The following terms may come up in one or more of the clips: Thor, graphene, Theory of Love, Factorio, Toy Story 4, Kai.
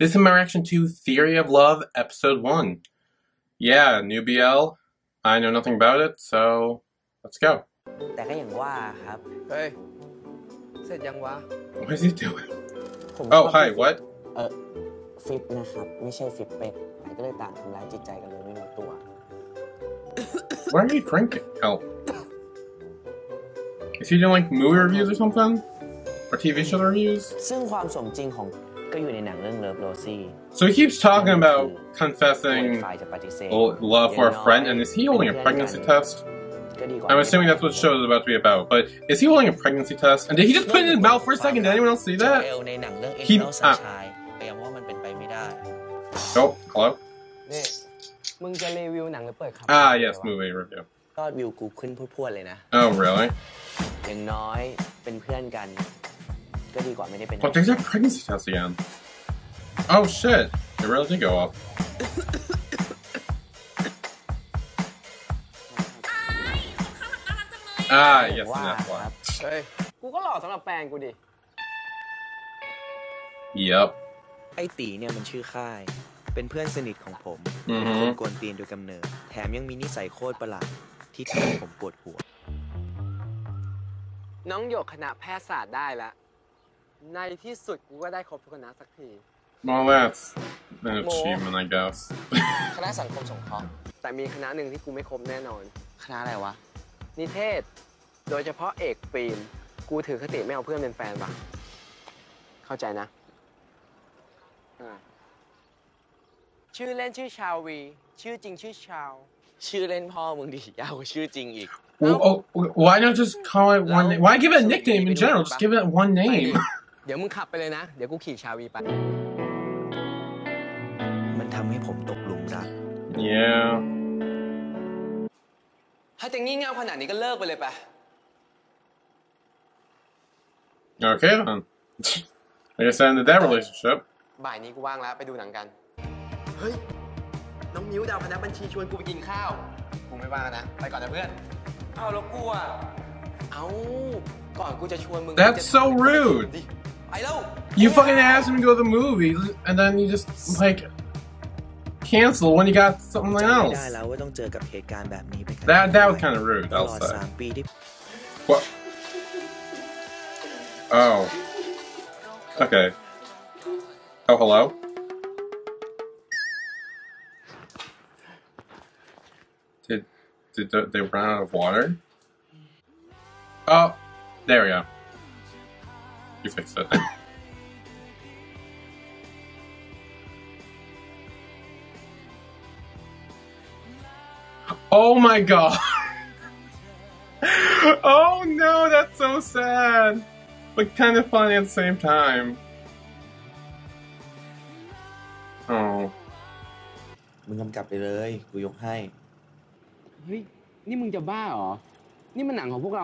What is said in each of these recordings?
This is my reaction to Theory of Love, Episode 1. Yeah, new BL. I know nothing about it, so let's go. Hey. What is he doing? Oh, hi, what? Why are you drinking? Oh. Is he doing like movie reviews or something? Or TV show reviews? So he keeps talking about confessing love for a friend, and is he holding a pregnancy test? I'm assuming that's what the show is about to be about, but is he holding a pregnancy test? And did he just put it in his mouth for a second? Did anyone else see that? He... Oh, hello? Ah, yes, movie review. Oh, really? But there's a pregnancy test again. Oh shit, it really did go up. Ah, yes, and that's why. Hey. Yep. Well, that's an achievement, I guess. Well, why not just call it one name? Why give it a nickname in general? Just give it one name. Yeah. Okay then. I guess I ended that relationship. That's so rude! You fucking asked him to go to the movie, and then you just, like, cancel when you got something else. That was kind of rude, I'll say. What? Oh. Okay. Oh, hello? Did they run out of water? Oh, there we go. You fixed it. Oh my god. Oh no, that's so sad. But kind of funny at the same time. Oh.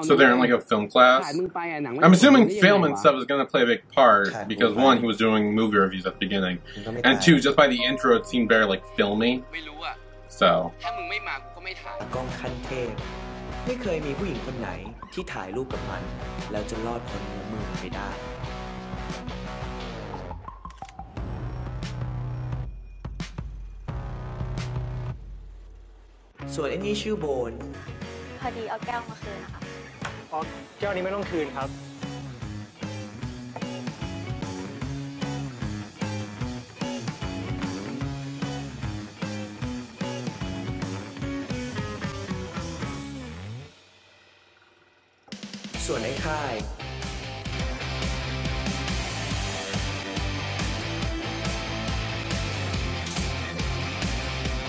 So they're in like a film class? I'm assuming film and stuff is going to play a big part because one, he was doing movie reviews at the beginning, and two, just by the intro it seemed very like filmy. So. So any shoe bone. So in Kai.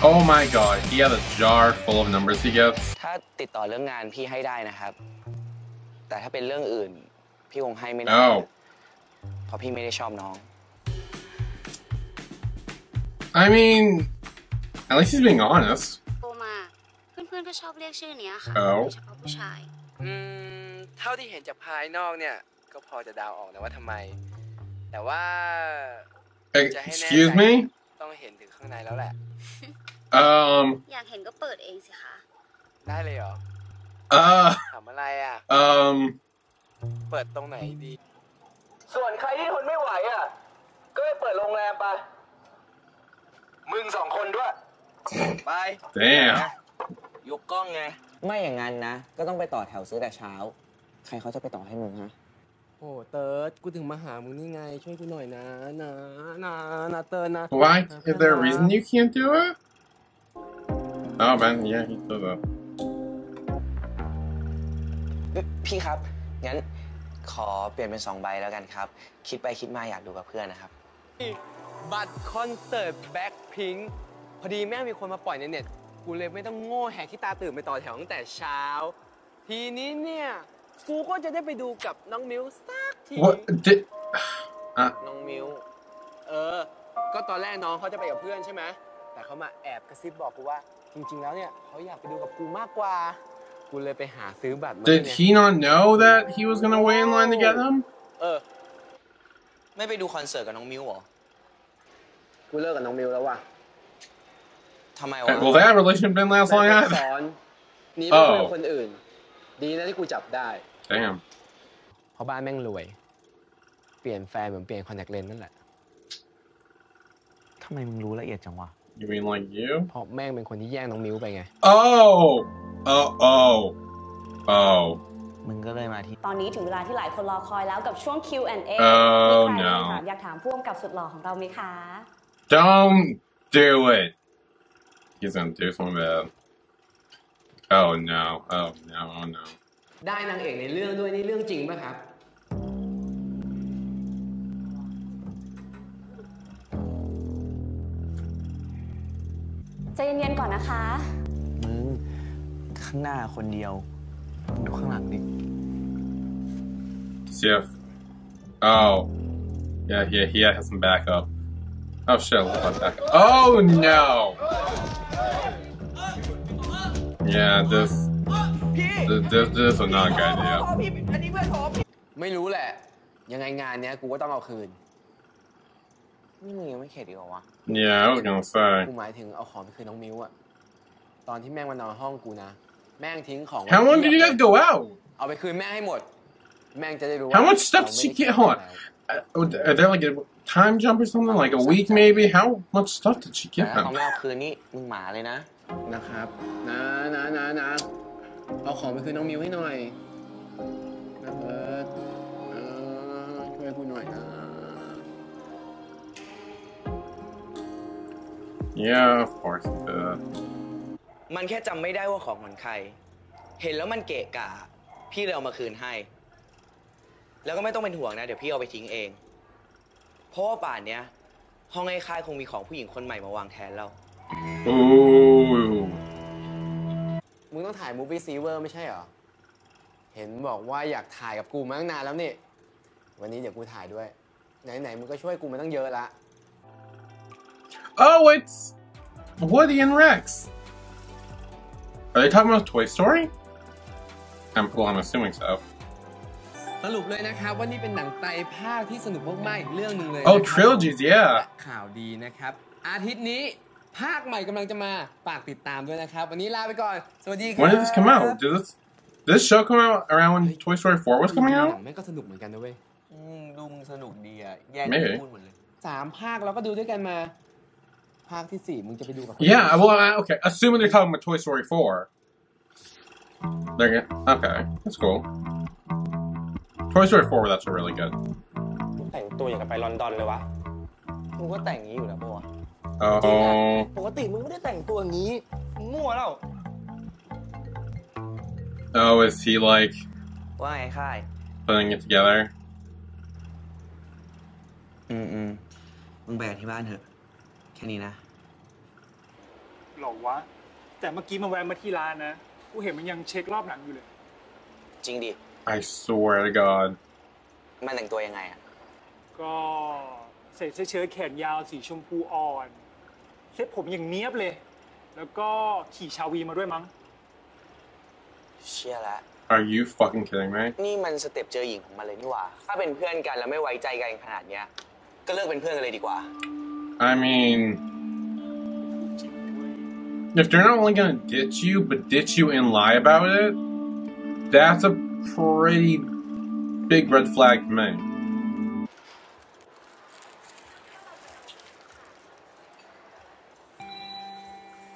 Oh my god, he has a jar full of numbers he gets. Oh. I mean, at least he's being honest. Oh. Excuse me? มึงสองคนด้วยไปแย่ยกกล้องไงไม่อย่างนั้นนะก็ต้องไปต่อแถวซื้อแต่เช้าใครเขาจะไปต่อให้มึงฮะโอ้เติร์ดกูถึงมาหามึงนี่ไงช่วยกูหน่อยนะนะเติร์ดนะ Why is there a reason you can't do it? Oh man, yeah, he does that. พี่ครับงั้นขอเปลี่ยนเป็น2 ใบแล้วกันครับคิดไปคิดมาอยากดูกับเพื่อนนะครับบัตรคอนเสิร์ตแบล็คพิงค์พอดีแม่มีคนมาปล่อยในเน็ตกูเลยไม่ต้องโง่แหกที่ตาตื่นไปต่อแถวตั้งแต่เช้าทีนี้เนี่ยกูก็จะได้ไปดูกับน้องมิวสักทีน้องมิวก็ตอนแรกน้องเขาจะไปกับเพื่อนใช่ไหมแต่เขามาแอบกระซิบบอกกูว่าจริงๆแล้วเนี่ยเขาอยากไปดูกับกูมากกว่ากูเลยไปหาซื้อบัตรมาเนี่ย Did he not know that he was gonna wait in line to get him? ไม่ไปดูคอนเสิร์ตกับน้องมิวหรอกูเลิกกับน้องมิวแล้วว่ะทำไมวะ Well that relationship didn't last long either นี่ไม่เป็นคนอื่นดีนะที่กูจับได้ Damn เพราะบ้านแม่งรวยเปลี่ยนแฟนเหมือนเปลี่ยนคอนแทคเลนส์นั่นแหละทำไมมึงรู้ละเอียดจังวะ You mean like you เพราะแม่งเป็นคนที่แย่งน้องมิวไปไง Oh มึงก็เลยมาที่ตอนนี้ถึงเวลาที่หลายคนรอคอยแล้วกับช่วง Q&A มีใครอยากถามพ่วงกับสุดหล่อของเราไหมคะ Don't do it He's gonna do something bad. Oh no! Oh no! Oh no! ได้นางเอกในเรื่องด้วยนี่เรื่องจริงป่ะครับใจเย็นๆก่อนนะคะมึงข้างหน้าคนเดียวดูข้างหลังดิเสีย Oh yeah yeah yeah has some backup. Oh shit! Oh no!Yeah, this is not a good idea. ไม่รู้แหละยังไงงานเนี้ยกูก็ต้องเอาคืนนี่มึงยังไม่เข็ดอีกเหรอวะ Yeah, I was gonna say กูหมายถึงเอาของไปคืนน้องมิวอะตอนที่แม่งมานอนห้องกูนะแม่งทิ้งของ How long did you guys go out? เอาไปคืนแม่งให้หมดแม่งจะได้รู้ How much stuff did she get on? Are there like a time jump or something like a week maybe? How much stuff did she get on? ของแม่เอาคืนนี่มึงหมาเลยนะนะครับนะเอาของไปคืนน้องมิวให้หน่อยนะเบิร์ดช่วยกูหน่อยนะ Yeah of course มันแค่จำไม่ได้ว่าของของใครเห็นแล้วมันเกะกะพี่เลยเอามาคืนให้แล้วก็ไม่ต้องเป็นห่วงนะเดี๋ยวพี่เอาไปทิ้งเองเพราะว่าป่านเนี้ยห้องไอ้ค่ายคงมีของผู้หญิงคนใหม่มาวางแทนเรามึงต้องถ่ายมูฟวี่ซีเวอร์ไม่ใช่เหรอเห็นบอกว่าอยากถ่ายกับกูมาตั้งนานแล้วนี่วันนี้เดี๋ยวกูถ่ายด้วยไหนมึงก็ช่วยกูมาตั้งเยอะละ Oh it's Woody and Rex Are they talking about Toy Story? Well, I'm assuming so สรุปเลยนะครับว่านี่เป็นหนังไตรภาคที่สนุกมากๆอีกเรื่องหนึ่งเลย Oh trilogies yeah ข่าวดีนะครับอาทิตย์นี้ภาคใหม่กำลังจะมาฝากติดตามด้วยนะครับวันนี้ลาไปก่อนสวัสดีครับ When did this come out? Did this show come out around when Toy Story 4 was coming out? แม่ก็สนุกเหมือนกันนะเว้ยดูมึงสนุกดีอ่ะแย่งกันพูดหมดเลย3 ภาคเราก็ดูด้วยกันมาภาคที่4มึงจะไปดูกับ Yeah, well, okay. Assuming they're talking about Toy Story 4. They're good. Okay, that's cool. Toy Story 4 was actually really good. แต่งตัวอย่างกับไปลอนดอนเลยวะมึงก็แต่งงี้อยู่นะป่ะปกติมึงไม่ได้แต่งตัวงี้มั่วแล้ว Oh is he like ว่าไงค่าย putting it together มึงไปกันที่บ้านเถอะแค่นี้นะหรอวะแต่เมื่อกี้มันแวะมาที่ร้านนะกูเห็นมันยังเช็ครอบหลังอยู่เลยจริงดิ I swear to God มันแต่งตัวยังไงอ่ะก็ใส่เสื้อแขนยาวสีชมพูอ่อนเซ็ตผมอย่างเนี้ยบเลยแล้วก็ขี่ชาวีมาด้วยมั้งเชี่ยละ Are you fucking kidding me นี่มันสเต็ปเจอหญิงของมันเลยนี่หว่าถ้าเป็นเพื่อนกันแล้วไม่ไว้ใจกันขนาดเนี้ยก็เลิกเป็นเพื่อนกันเลยดีกว่า I mean if they're not only gonna ditch you but ditch you and lie about it that's a pretty big red flag for me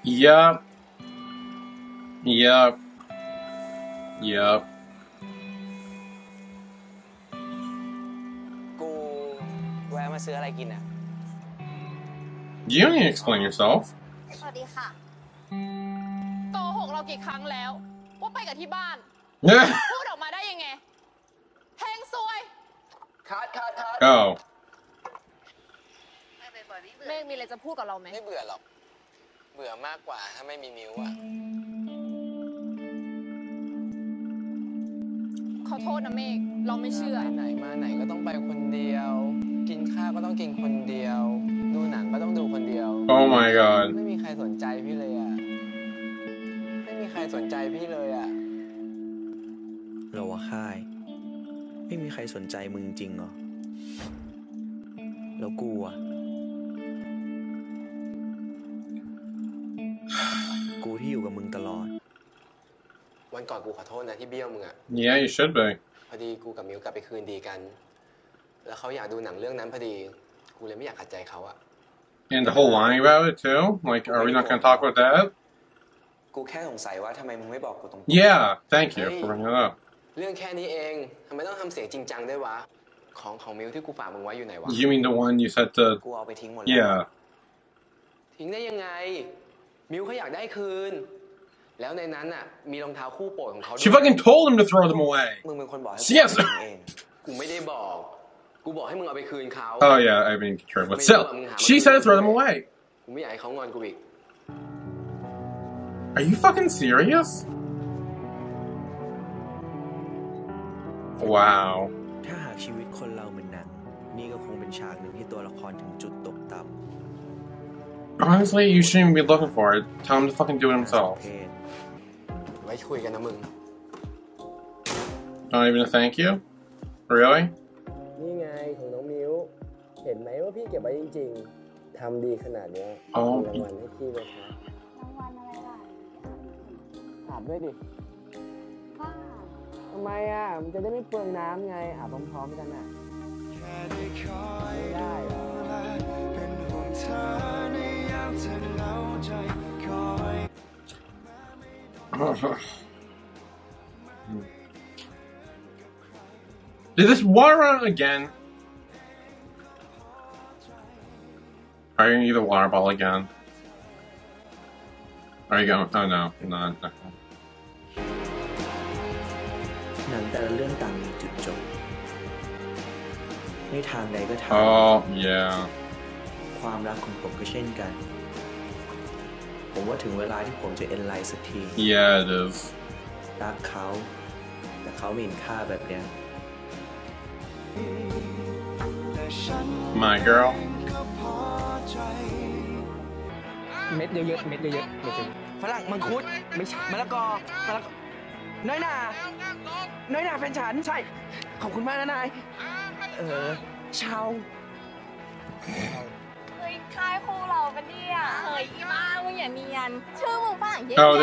Yeah. You don't need to explain yourself. Oh. Oh my god. Yeah, you should be. And the whole line about it too? Like, are we not going to talk about that? Yeah, thank you for bringing it up. You mean the one you said to... Yeah. She fucking told him to throw them away. Yes. Oh yeah, I mean, true. But still, she said throw them away. Are you fucking serious? Wow. Honestly, you shouldn't be looking for it. Tell him to fucking do it himself. Not even a thank you? Really? Did this water run out again? Are you gonna eat the water ball again? Are you going? Oh no, no, no. Oh yeah. Yeah, it is. My girl. Oh,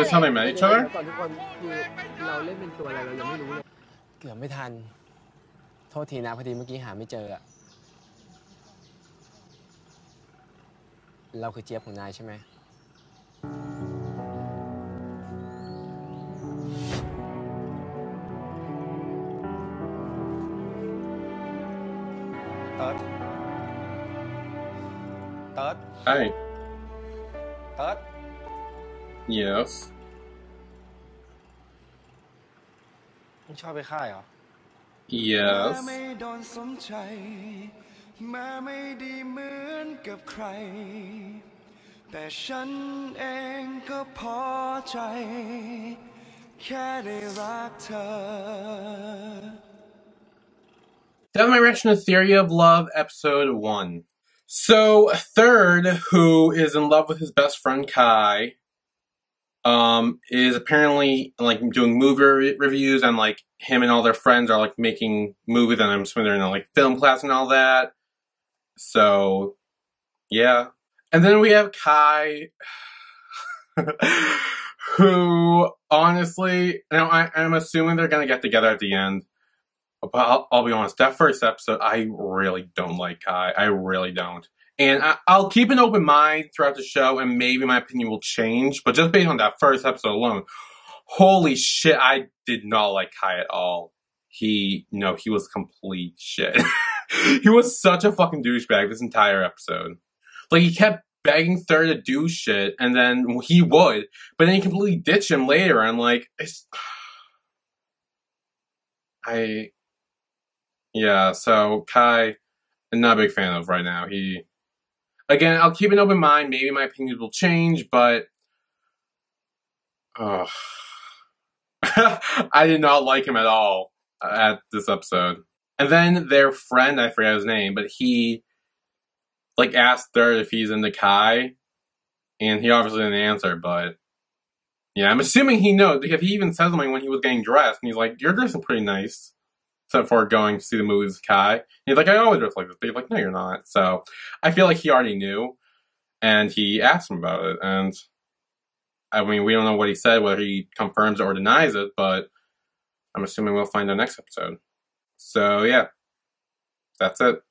that's how they met each other? Hey. Yes. Yes. That's my reaction to Theory of Love, Episode 1. So, Third, who is in love with his best friend Kai, is apparently like doing movie reviews, and like him and all their friends are like making movies, and I'm assuming they're in like film class and all that. So, yeah. And then we have Kai, who honestly, now I'm assuming they're gonna get together at the end. But I'll be honest, that first episode, I really don't like Kai. I really don't. And I'll keep an open mind throughout the show, and maybe my opinion will change. But just based on that first episode alone, holy shit, I did not like Kai at all. He was complete shit. He was such a fucking douchebag this entire episode. Like, he kept begging Thor to do shit, and then he would. But then he completely ditched him later, and like, yeah, so Kai, I'm not a big fan of right now. Again, I'll keep an open mind. Maybe my opinions will change, but I did not like him at all at this episode. And then their friend, I forget his name, but he like asked Thor if he's into Kai, and he obviously didn't answer, but yeah, I'm assuming he knows, because he even says something when he was getting dressed, and he's like, "You're dressing pretty nice." Except for going to see the movies with Kai. And he's like, "I always dress like this." But he's like, "No, you're not." So I feel like he already knew. And he asked him about it. And I mean, we don't know what he said, whether he confirms it or denies it. But I'm assuming we'll find out next episode. So yeah, that's it.